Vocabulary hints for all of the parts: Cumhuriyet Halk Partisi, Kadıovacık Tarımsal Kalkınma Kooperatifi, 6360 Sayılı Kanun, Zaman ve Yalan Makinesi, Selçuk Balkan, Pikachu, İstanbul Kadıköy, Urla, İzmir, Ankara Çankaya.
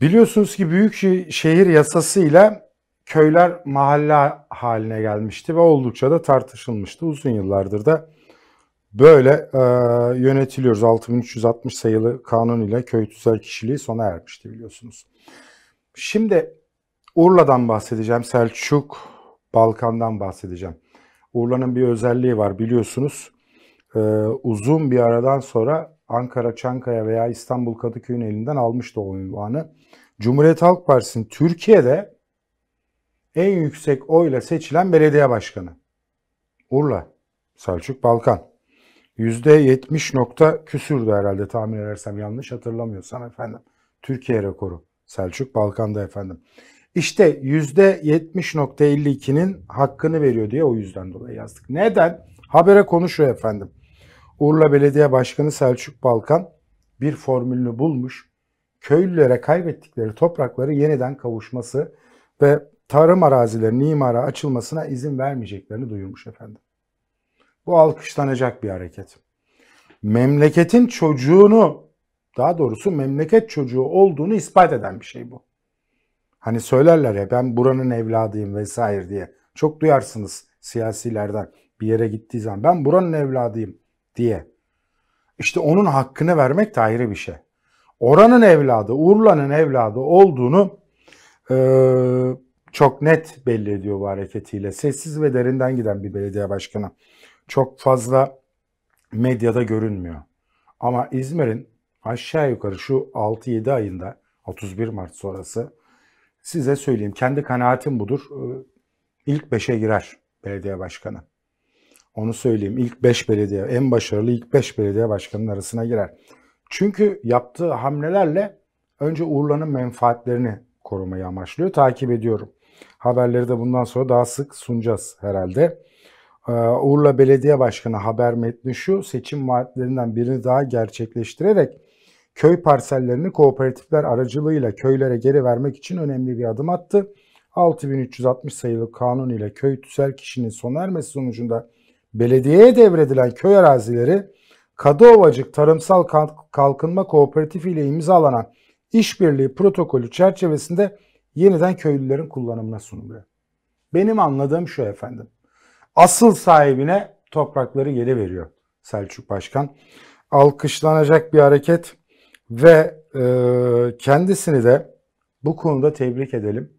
Biliyorsunuz ki Büyükşehir Yasası'yla köyler mahalle haline gelmişti ve oldukça da tartışılmıştı. Uzun yıllardır da böyle yönetiliyoruz. 6360 sayılı kanun ile köy tüzel kişiliği sona ermişti biliyorsunuz. Şimdi Urla'dan bahsedeceğim, Selçuk Balkan'dan bahsedeceğim. Urla'nın bir özelliği var biliyorsunuz. Uzun bir aradan sonra Ankara Çankaya veya İstanbul Kadıköy'ün elinden almıştı o ünvanı. Cumhuriyet Halk Partisi'nin Türkiye'de en yüksek oyla seçilen belediye başkanı. Urla, Selçuk Balkan. %70 küsürdü herhalde, tahmin edersem, yanlış hatırlamıyorsam efendim. Türkiye rekoru Selçuk Balkan'da efendim. İşte %70.52'nin hakkını veriyor diye o yüzden dolayı yazdık. Neden? Habere konuşuyor efendim. Urla Belediye Başkanı Selçuk Balkan bir formülünü bulmuş. Köylülere kaybettikleri toprakları yeniden kavuşması ve tarım arazilerinin imara açılmasına izin vermeyeceklerini duyurmuş efendim. Bu alkışlanacak bir hareket. Memleketin çocuğunu, daha doğrusu memleket çocuğu olduğunu ispat eden bir şey bu. Hani söylerler ya, ben buranın evladıyım vesaire diye. Çok duyarsınız siyasilerden bir yere gittiği zaman, ben buranın evladıyım diye. İşte onun hakkını vermek de ayrı bir şey. Oranın evladı, Urla'nın evladı olduğunu çok net belli ediyor bu hareketiyle. Sessiz ve derinden giden bir belediye başkanı. Çok fazla medyada görünmüyor. Ama İzmir'in aşağı yukarı şu 6-7 ayında, 31 Mart sonrası, size söyleyeyim, kendi kanaatim budur, İlk 5'e girer belediye başkanı. Onu söyleyeyim, ilk 5 belediye, en başarılı ilk 5 belediye başkanının arasına girer. Çünkü yaptığı hamlelerle önce Urla'nın menfaatlerini korumayı amaçlıyor. Takip ediyorum. Haberleri de bundan sonra daha sık sunacağız herhalde. Urla Belediye Başkanı haber metni şu: seçim vaatlerinden birini daha gerçekleştirerek köy parsellerini kooperatifler aracılığıyla köylere geri vermek için önemli bir adım attı. 6360 sayılı kanun ile köy tüzel kişinin sona ermesi sonucunda belediyeye devredilen köy arazileri Kadıovacık Tarımsal Kalkınma Kooperatifi ile imzalanan işbirliği protokolü çerçevesinde yeniden köylülerin kullanımına sunuluyor. Benim anladığım şu efendim. Asıl sahibine toprakları geri veriyor Selçuk Başkan. Alkışlanacak bir hareket ve kendisini de bu konuda tebrik edelim.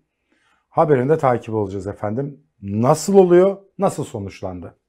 Haberinde takip olacağız efendim. Nasıl oluyor, nasıl sonuçlandı?